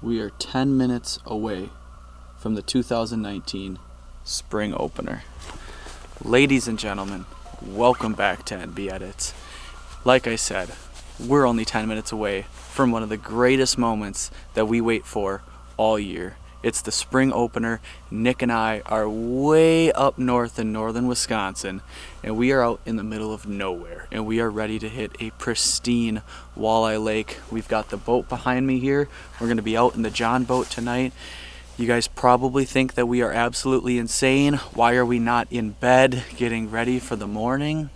We are 10 minutes away from the 2019 spring opener. Ladies and gentlemen, welcome back to NB Edits. Like I said, we're only 10 minutes away from one of the greatest moments that we wait for all year. It's the spring opener. Nick and I are way up north in northern Wisconsin, and we are out in the middle of nowhere, and we are ready to hit a pristine walleye lake. We've got the boat behind me here. We're gonna be out in the John boat tonight. You guys probably think that we are absolutely insane. Why are we not in bed getting ready for the morning?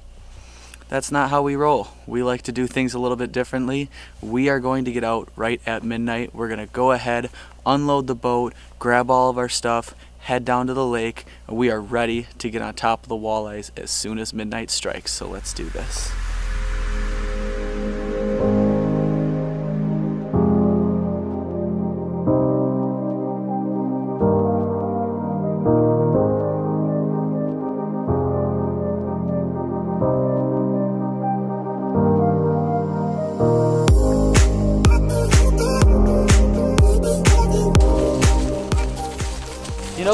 That's not how we roll. We like to do things a little bit differently. We are going to get out right at midnight. We're gonna go ahead, unload the boat, grab all of our stuff, head down to the lake, and we are ready to get on top of the walleyes as soon as midnight strikes. So let's do this.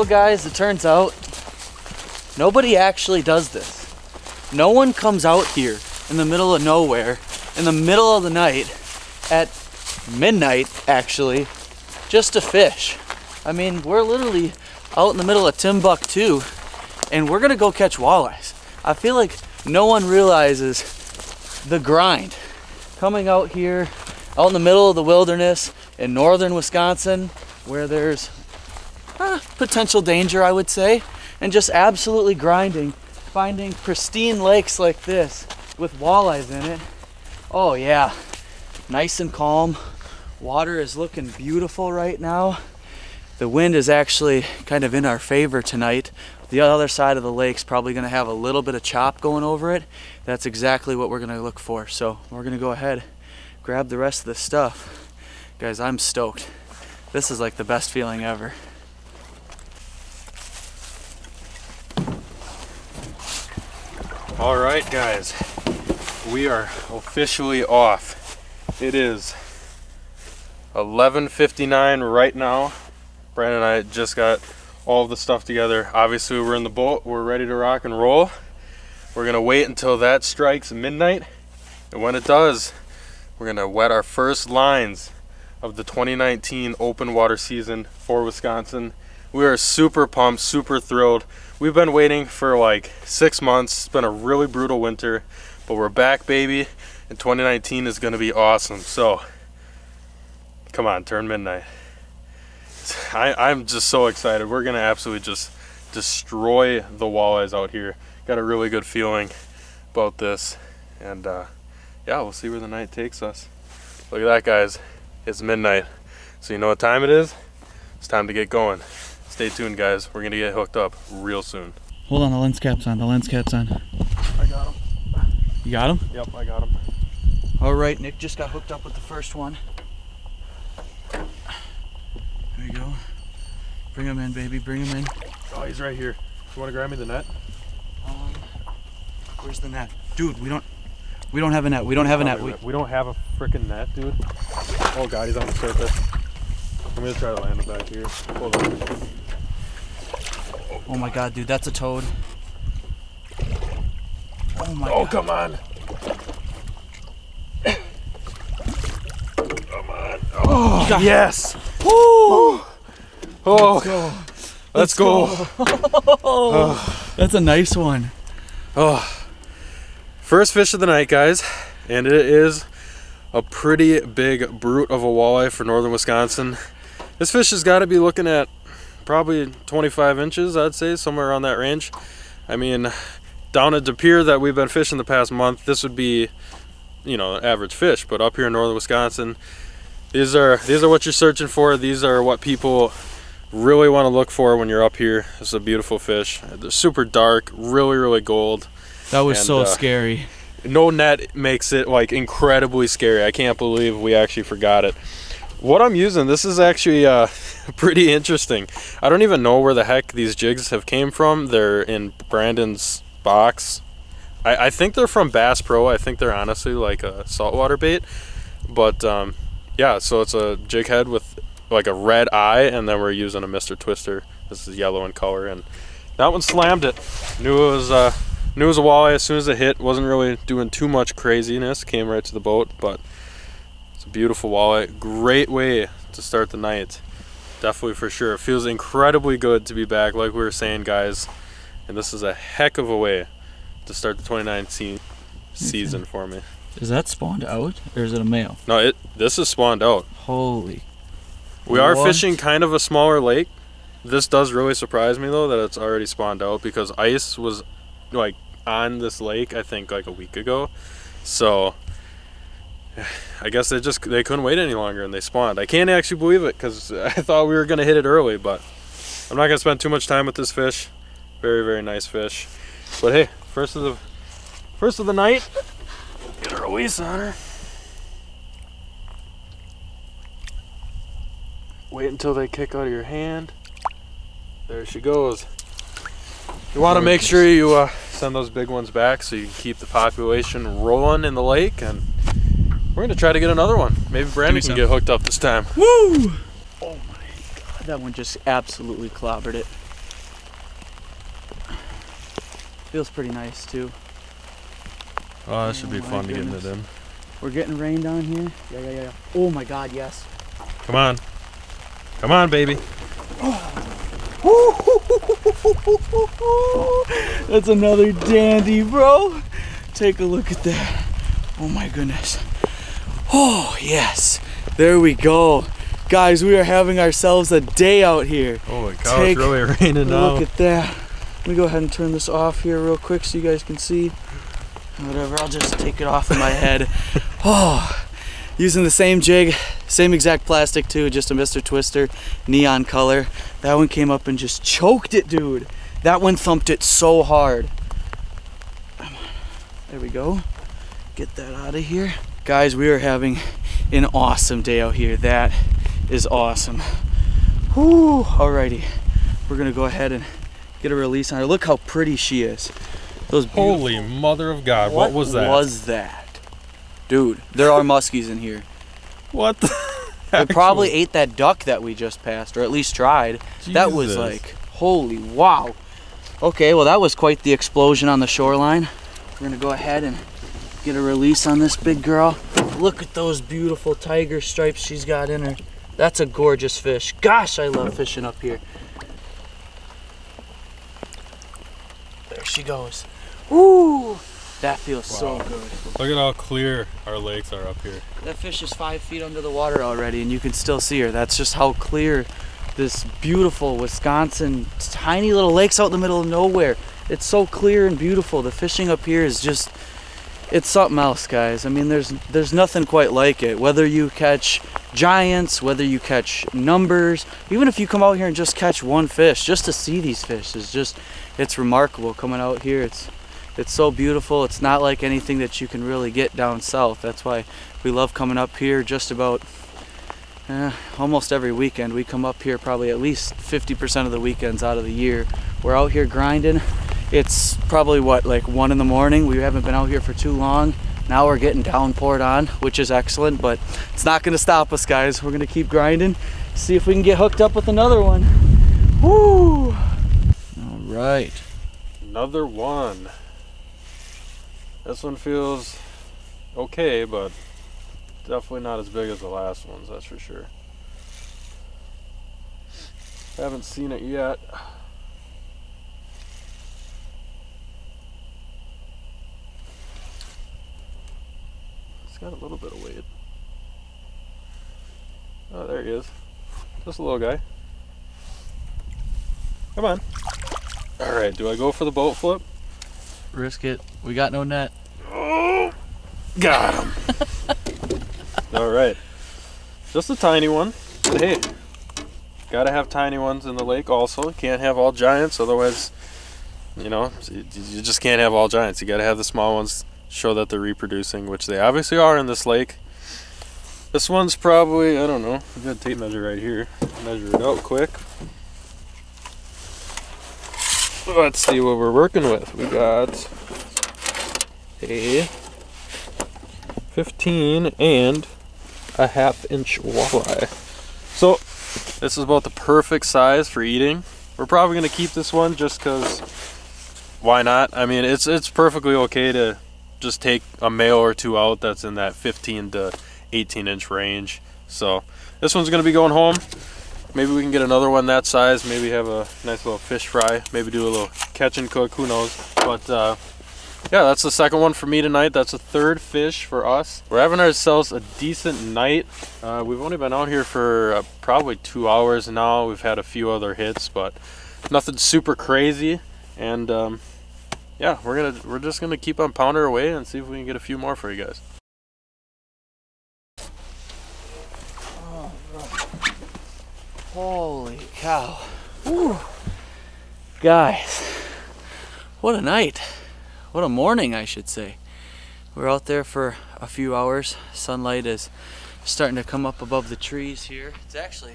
Guys, it turns out nobody actually does this. No one comes out here in the middle of nowhere, in the middle of the night, at midnight actually, just to fish. I mean, we're literally out in the middle of Timbuktu and we're gonna go catch walleyes. I feel like no one realizes the grind. Coming out here, out in the middle of the wilderness in northern Wisconsin, where there's potential danger, I would say, and just absolutely grinding, finding pristine lakes like this with walleyes in it. Oh yeah, nice and calm. Water is looking beautiful right now. The wind is actually kind of in our favor tonight. The other side of the lake's probably gonna have a little bit of chop going over it. That's exactly what we're gonna look for. So we're gonna go ahead, grab the rest of this stuff. Guys, I'm stoked. This is like the best feeling ever. All right, guys, we are officially off. It is 11:59 right now. Brandon and I just got all of the stuff together. Obviously, we're in the boat. We're ready to rock and roll. We're gonna wait until that strikes midnight. And when it does, we're gonna wet our first lines of the 2019 open water season for Wisconsin. We are super pumped, super thrilled. We've been waiting for like 6 months. It's been a really brutal winter, but we're back, baby, and 2019 is gonna be awesome. So, come on, turn midnight. I'm just so excited. We're gonna absolutely just destroy the walleyes out here. Got a really good feeling about this, and yeah, we'll see where the night takes us. Look at that, guys, it's midnight. So you know what time it is? It's time to get going. Stay tuned, guys. We're gonna get hooked up real soon. Hold on, the lens cap's on, the lens cap's on. I got him. You got him? Yep, I got him. All right, Nick just got hooked up with the first one. There you go. Bring him in, baby, bring him in. Oh, he's right here. You wanna grab me the net? Where's the net? Dude, we don't have a net, we don't have a net. We don't have a frickin' net, dude. Oh God, he's on the surface. I'm gonna try to land him back here. Hold on. Oh my God, dude, that's a toad. Oh my God. Oh, come on. Come on. Oh, God. Yes. Woo. Oh. Oh. Let's go. Oh. That's a nice one. Oh. First fish of the night, guys. And it is a pretty big brute of a walleye for northern Wisconsin. This fish has got to be looking at probably 25 inches, I'd say, somewhere around that range. I mean, down at De Pere that we've been fishing the past month, this would be, you know, an average fish. But up here in northern Wisconsin, these are what you're searching for. These are what people really want to look for when you're up here. It's a beautiful fish. They're super dark, really, really gold. That was so scary. No net makes it like incredibly scary. I can't believe we actually forgot it. What I'm using, this is actually pretty interesting. I don't even know where the heck these jigs have came from. They're in Brandon's box. I think they're from Bass Pro. I think they're honestly like a saltwater bait. But yeah, so it's a jig head with like a red eye, and then we're using a Mr. Twister. This is yellow in color, and that one slammed it. Knew it was a walleye as soon as it hit. Wasn't really doing too much craziness. Came right to the boat, but it's a beautiful walleye. Great way to start the night. Definitely, for sure. It feels incredibly good to be back, like we were saying, guys. And this is a heck of a way to start the 2019 season for me. Is that spawned out, or is it a male? No, this is spawned out. Holy. We are fishing kind of a smaller lake. This does really surprise me, though, that it's already spawned out, because ice was like on this lake, I think, like a week ago. So I guess they couldn't wait any longer and they spawned. I can't actually believe it, because I thought we were going to hit it early, but I'm not going to spend too much time with this fish. Very, very nice fish. But hey, first of the night. Get a release on her. Wait until they kick out of your hand. There she goes. You want to make sure you send those big ones back so you can keep the population rolling in the lake, and we're going to try to get another one. Maybe Brandon can get hooked up this time. Woo! Oh my God, that one just absolutely clobbered it. Feels pretty nice too. Oh, that should be fun to get into them. We're getting rained on here. Yeah. Oh my God, yes. Come on. Come on, baby. Oh. That's another dandy, bro. Take a look at that. Oh my goodness. Oh, yes. There we go. Guys, we are having ourselves a day out here. Oh my God, it's really raining now. Look at that. Let me go ahead and turn this off here real quick so you guys can see. Whatever, I'll just take it off of my head. Oh, using the same jig, same exact plastic too, just a Mr. Twister, neon color. That one came up and just choked it, dude. That one thumped it so hard. Come on. There we go. Get that out of here. Guys, we are having an awesome day out here. That is awesome. Whew, alrighty. We're gonna go ahead and get a release on her. Look how pretty she is. Holy mother of God, what was that? What was that? Dude, there are muskies in here. What the heck? They probably ate that duck that we just passed, or at least tried. Jesus. That was like, holy wow. Okay, well that was quite the explosion on the shoreline. We're gonna go ahead and get a release on this big girl. Look at those beautiful tiger stripes she's got in her. That's a gorgeous fish. Gosh, I love fishing up here. There she goes. Ooh, that feels so good. Look at how clear our lakes are up here. That fish is 5 feet under the water already, and you can still see her. That's just how clear this beautiful Wisconsin tiny little lake's out in the middle of nowhere. It's so clear and beautiful. The fishing up here is just, it's something else, guys. I mean, there's nothing quite like it. Whether you catch giants, whether you catch numbers, even if you come out here and just catch one fish, just to see these fish is just, it's remarkable coming out here. It's so beautiful. It's not like anything that you can really get down south. That's why we love coming up here. Just about almost every weekend we come up here, probably at least 50% of the weekends out of the year. We're out here grinding. It's probably what, like 1 in the morning. We haven't been out here for too long. Now we're getting downpoured on, which is excellent, but it's not gonna stop us, guys. We're gonna keep grinding, see if we can get hooked up with another one. Woo! All right, another one. This one feels okay, but definitely not as big as the last ones, that's for sure. Haven't seen it yet. Got a little bit of weight. Oh, there he is. Just a little guy. Come on. All right, do I go for the boat flip? Risk it. We got no net. Oh, got him. All right. Just a tiny one. But hey, gotta have tiny ones in the lake also. Can't have all giants, otherwise, you know, you just can't have all giants. You gotta have the small ones. Show that they're reproducing, which they obviously are in this lake. This one's probably, I don't know, I've got a tape measure right here. Measure it out quick. Let's see what we're working with. We got a 15 and a half inch walleye. So This is about the perfect size for eating. We're probably gonna keep this one just because, why not? I mean, it's perfectly okay to just take a male or two out that's in that 15 to 18 inch range. So this one's gonna be going home. Maybe we can get another one that size, maybe have a nice little fish fry, maybe do a little catch and cook, who knows. But yeah, that's the second one for me tonight. That's the third fish for us. We're having ourselves a decent night. We've only been out here for probably 2 hours now. We've had a few other hits, but nothing super crazy. And yeah, we're just gonna keep on pounding away and see if we can get a few more for you guys. Oh, holy cow! Ooh. Guys, what a night! What a morning, I should say. We're out there for a few hours. Sunlight is starting to come up above the trees here. It's actually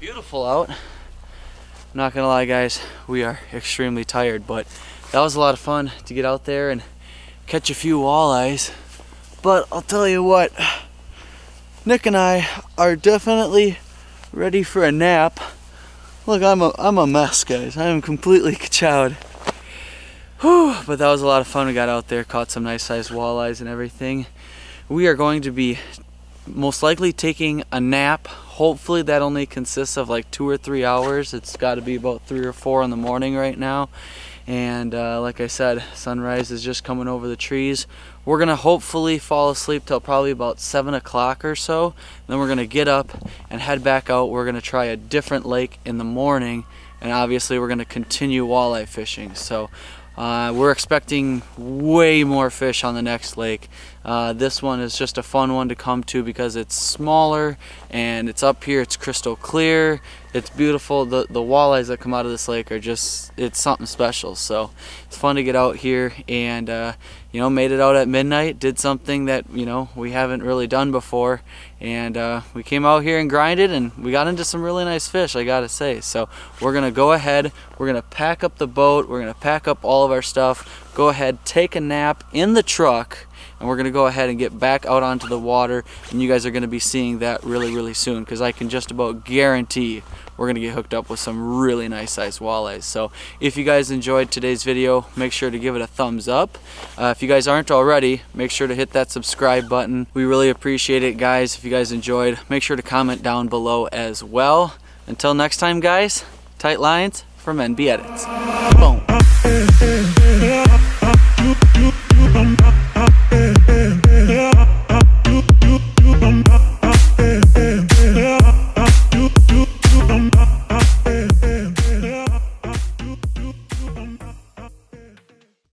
beautiful out. I'm not gonna lie, guys, we are extremely tired, but that was a lot of fun to get out there and catch a few walleyes. But I'll tell you what, Nick and I are definitely ready for a nap. Look, I'm a mess, guys. I am completely ka-chowed. Whew, but that was a lot of fun. We got out there, caught some nice sized walleyes and everything. We are going to be most likely taking a nap. Hopefully that only consists of like 2 or 3 hours. It's got to be about 3 or 4 in the morning right now. And like I said, sunrise is just coming over the trees. We're gonna hopefully fall asleep till probably about 7 o'clock or so. Then we're gonna get up and head back out. We're gonna try a different lake in the morning. And obviously we're gonna continue walleye fishing. So we're expecting way more fish on the next lake. This one is just a fun one to come to because it's smaller and it's up here, it's crystal clear, it's beautiful. The walleyes that come out of this lake are just, it's something special. So it's fun to get out here and you know, made it out at midnight, did something that, you know, we haven't really done before. And we came out here and grinded and we got into some really nice fish, I gotta say. So we're gonna go ahead, we're gonna pack up the boat, we're gonna pack up all of our stuff, go ahead, take a nap in the truck, and we're gonna go ahead and get back out onto the water. And you guys are gonna be seeing that really, really soon, because I can just about guarantee we're gonna get hooked up with some really nice sized walleyes. So if you guys enjoyed today's video, make sure to give it a thumbs up. If you guys aren't already, make sure to hit that subscribe button. We really appreciate it, guys. If you guys enjoyed, make sure to comment down below as well. Until next time, guys, tight lines from NB Edits. Boom.